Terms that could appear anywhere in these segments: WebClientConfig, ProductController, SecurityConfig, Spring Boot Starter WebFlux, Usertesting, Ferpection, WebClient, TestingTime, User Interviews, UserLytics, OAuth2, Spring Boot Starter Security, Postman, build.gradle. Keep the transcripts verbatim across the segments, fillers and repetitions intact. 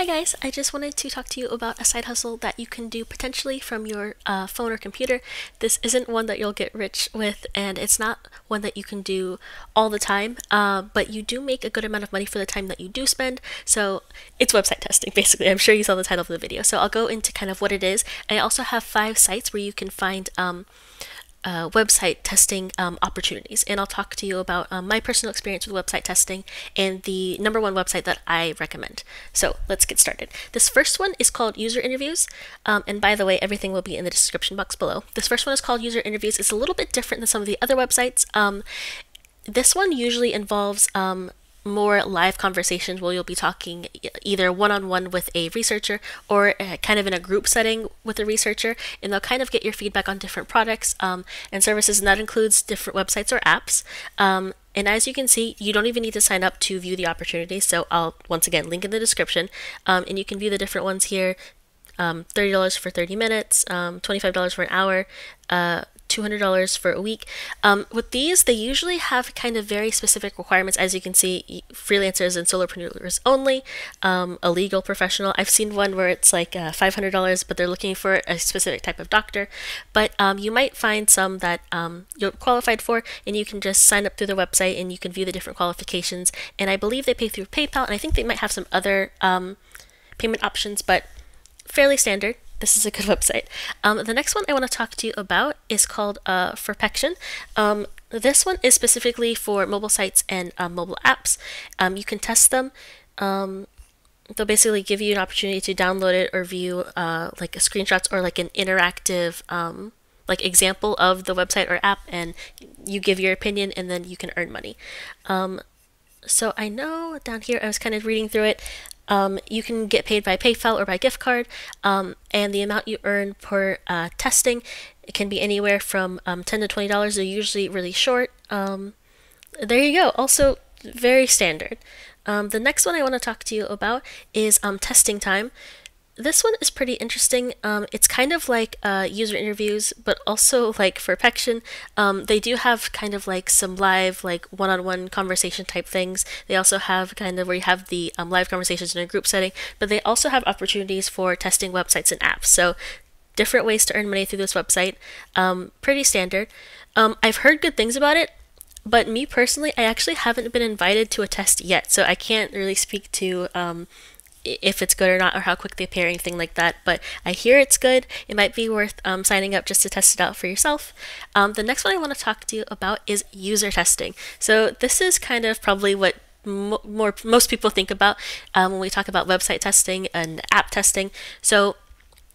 Hi guys, I just wanted to talk to you about a side hustle that you can do potentially from your uh, phone or computer. This isn't one that you'll get rich with, and it's not one that you can do all the time, uh, but you do make a good amount of money for the time that you do spend. So it's website testing, basically. I'm sure you saw the title of the video. So I'll go into kind of what it is. And I also have five sites where you can find um, Uh, website testing um, opportunities, and I'll talk to you about um, my personal experience with website testing and the number one website that I recommend. So let's get started. This first one is called User Interviews, um, and by the way, everything will be in the description box below. This first one is called User Interviews. It's a little bit different than some of the other websites. Um, this one usually involves um, more live conversations where you'll be talking either one-on-one with a researcher or kind of in a group setting with a researcher, and they'll kind of get your feedback on different products um, and services, and that includes different websites or apps. Um, and as you can see, you don't even need to sign up to view the opportunities, so I'll once again link in the description, um, and you can view the different ones here. um, thirty dollars for thirty minutes, um, twenty-five dollars for an hour, uh, two hundred dollars for a week. Um, with these, they usually have kind of very specific requirements. As you can see, freelancers and solopreneurs only, um, a legal professional. I've seen one where it's like uh, five hundred dollars, but they're looking for a specific type of doctor. But um, you might find some that um, you're qualified for, and you can just sign up through their website and you can view the different qualifications. And I believe they pay through PayPal, and I think they might have some other um, payment options, but fairly standard. This is a good website. Um, the next one I want to talk to you about is called uh, Ferpection. Um, this one is specifically for mobile sites and uh, mobile apps. Um, you can test them. Um, they'll basically give you an opportunity to download it or view uh, like a screenshots or like an interactive um, like example of the website or app, and you give your opinion, and then you can earn money. Um, so I know down here I was kind of reading through it. Um, you can get paid by PayPal or by gift card, um, and the amount you earn per uh, testing, it can be anywhere from um, ten to twenty dollars. They're usually really short. Um, there you go. Also very standard. Um, the next one I want to talk to you about is um, Testing Time. This one is pretty interesting. Um, it's kind of like uh, User Interviews, but also like Ferpection. Um, they do have kind of like some live, like one-on-one conversation type things. They also have kind of where you have the um, live conversations in a group setting, but they also have opportunities for testing websites and apps. So different ways to earn money through this website. Um, pretty standard. Um, I've heard good things about it, but me personally, I actually haven't been invited to a test yet, so I can't really speak to um, if it's good or not, or how quick they pay or anything like that, but I hear it's good. It might be worth um, signing up just to test it out for yourself. Um, the next one I want to talk to you about is user testing. So this is kind of probably what mo more most people think about um, when we talk about website testing and app testing. So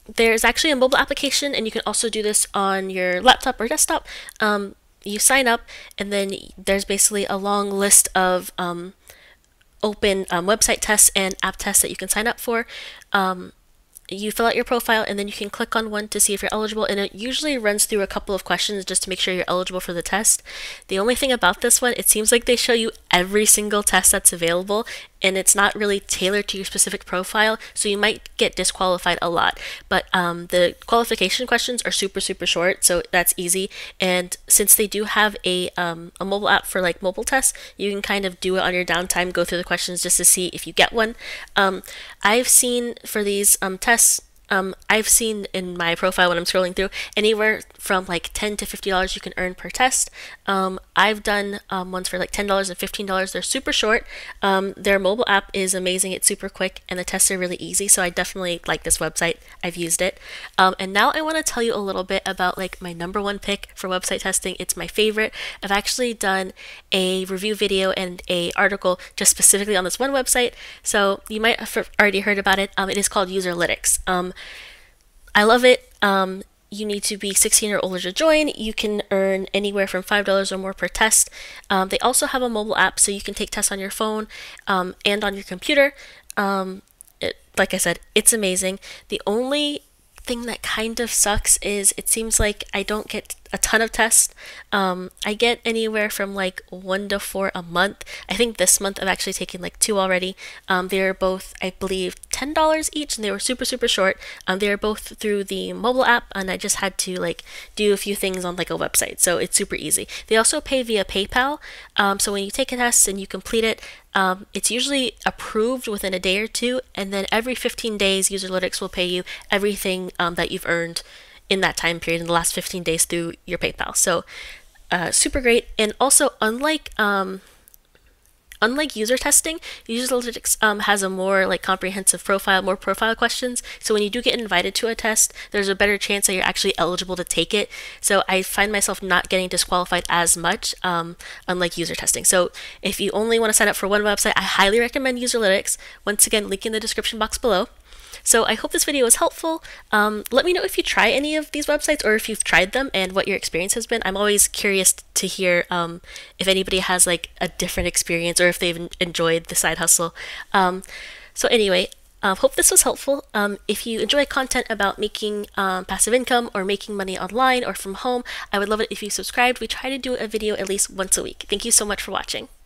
there's actually a mobile application, and you can also do this on your laptop or desktop. Um, you sign up, and then there's basically a long list of um, open um, website tests and app tests that you can sign up for. Um, you fill out your profile, and then you can click on one to see if you're eligible, and it usually runs through a couple of questions just to make sure you're eligible for the test. The only thing about this one, it seems like they show you every single test that's available, and it's not really tailored to your specific profile, so you might get disqualified a lot. But um, the qualification questions are super, super short, so that's easy. And since they do have a, um, a mobile app for like mobile tests, you can kind of do it on your downtime, go through the questions just to see if you get one. Um, I've seen for these um, tests, Um, I've seen in my profile when I'm scrolling through anywhere from like ten to fifty dollars you can earn per test. Um, I've done um, ones for like ten dollars and fifteen dollars. They're super short. Um, their mobile app is amazing. It's super quick, and the tests are really easy. So I definitely like this website. I've used it. Um, and now I want to tell you a little bit about like my number one pick for website testing. It's my favorite. I've actually done a review video and a article just specifically on this one website. So you might have already heard about it. Um, it is called UserLytics. Um, I love it. Um, you need to be sixteen or older to join. You can earn anywhere from five dollars or more per test. Um, they also have a mobile app, so you can take tests on your phone um, and on your computer. Um, it, like I said, it's amazing. The only thing that kind of sucks is it seems like I don't get a ton of tests. Um, I get anywhere from like one to four a month. I think this month I've actually taken like two already. Um, they're both, I believe, ten dollars each, and they were super, super short. Um, they're both through the mobile app, and I just had to like do a few things on like a website. So it's super easy. They also pay via PayPal. Um, so when you take a test and you complete it, Um, it's usually approved within a day or two, and then every fifteen days, UserLytics will pay you everything um, that you've earned in that time period in the last fifteen days through your PayPal. So uh, super great. And also, unlike um, unlike user testing, UserLytics um, has a more like comprehensive profile, more profile questions. So when you do get invited to a test, there's a better chance that you're actually eligible to take it. So I find myself not getting disqualified as much, um, unlike user testing. So if you only want to sign up for one website, I highly recommend UserLytics. Once again, link in the description box below. So I hope this video was helpful. Um, let me know if you try any of these websites or if you've tried them and what your experience has been. I'm always curious to hear um, if anybody has like a different experience or if they've enjoyed the side hustle. Um, so anyway, uh, hope this was helpful. Um, if you enjoy content about making um, passive income or making money online or from home, I would love it if you subscribed. We try to do a video at least once a week. Thank you so much for watching.